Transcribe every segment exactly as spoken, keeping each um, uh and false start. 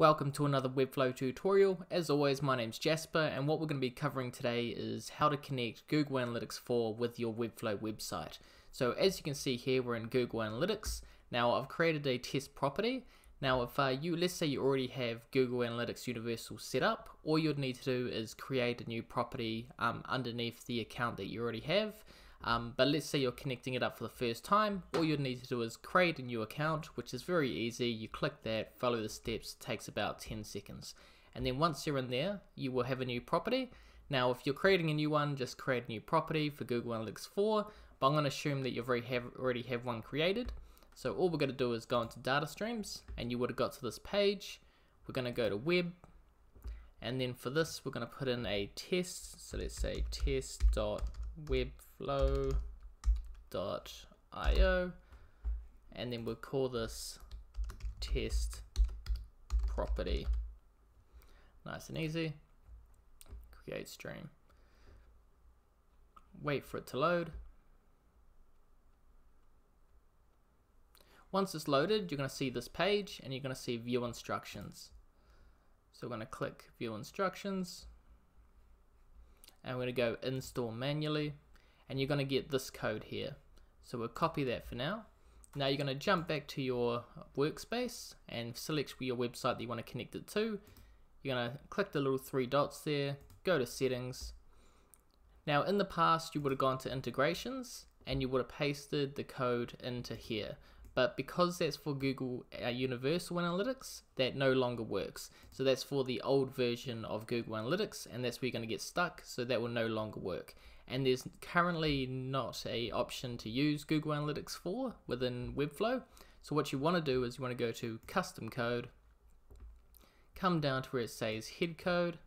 Welcome to another Webflow tutorial. As always, my name's Jasper, and what we're going to be covering today is how to connect Google Analytics four with your Webflow website. So as you can see here, we're in Google Analytics. Now I've created a test property. Now if uh, you, let's say you already have Google Analytics Universal set up, all you'd need to do is create a new property um, underneath the account that you already have. Um, but let's say you're connecting it up for the first time, all you'd need to do is create a new account, which is very easy. You click that, follow the steps, takes about ten seconds. And then once you're in there, you will have a new property. Now, if you're creating a new one, just create a new property for Google Analytics four, but I'm going to assume that you've already have, already have one created. So all we're going to do is go into data streams, and you would have got to this page. We're going to go to web, and then for this, we're going to put in a test. So let's say test.web. Webflow dot i o, and then we'll call this test property. Nice and easy. Create stream. Wait for it to load. Once it's loaded, you're going to see this page and you're going to see view instructions. So we're going to click view instructions and we're going to go install manually. And you're going to get this code here. So we'll copy that for now. Now you're going to jump back to your workspace and select your website that you want to connect it to. You're going to click the little three dots there, go to settings. Now in the past you would have gone to integrations and you would have pasted the code into here. But because that's for Google uh, Universal Analytics, that no longer works. So that's for the old version of Google Analytics, and that's where you're going to get stuck, so that will no longer work. And there's currently not an option to use Google Analytics four within Webflow. So what you want to do is you want to go to custom code, come down to where it says head code.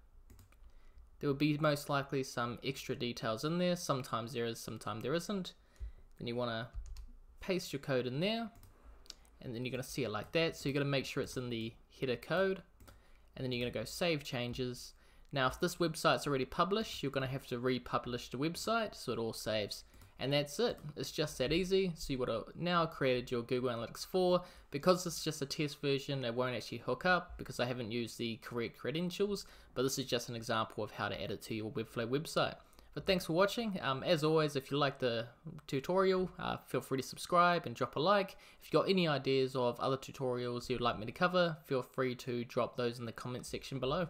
There will be most likely some extra details in there. Sometimes there is, sometimes there isn't. Then you want to paste your code in there, and then you're going to see it like that. So you're going to make sure it's in the header code, and then you're going to go save changes. Now if this website's already published, you're going to have to republish the website so it all saves. And that's it. It's just that easy. So you would have now created your Google Analytics four. Because it's just a test version, it won't actually hook up because I haven't used the correct credentials, but this is just an example of how to add it to your Webflow website. But thanks for watching. Um, as always, if you like the tutorial, uh, feel free to subscribe and drop a like. If you've got any ideas of other tutorials you'd like me to cover, feel free to drop those in the comment section below.